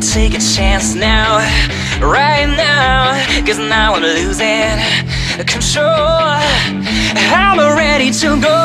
Take a chance now, right now, cause now I'm losing control. I'm ready to go.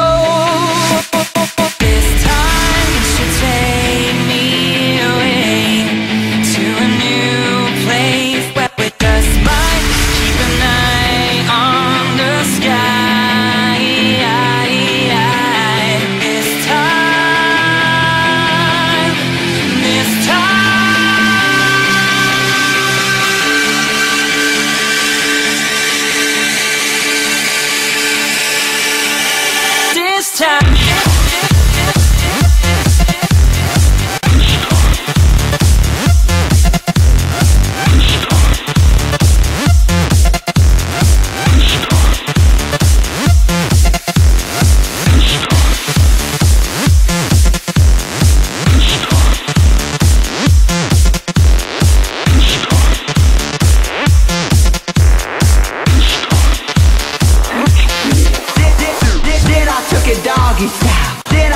Then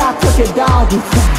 I took it doggy style.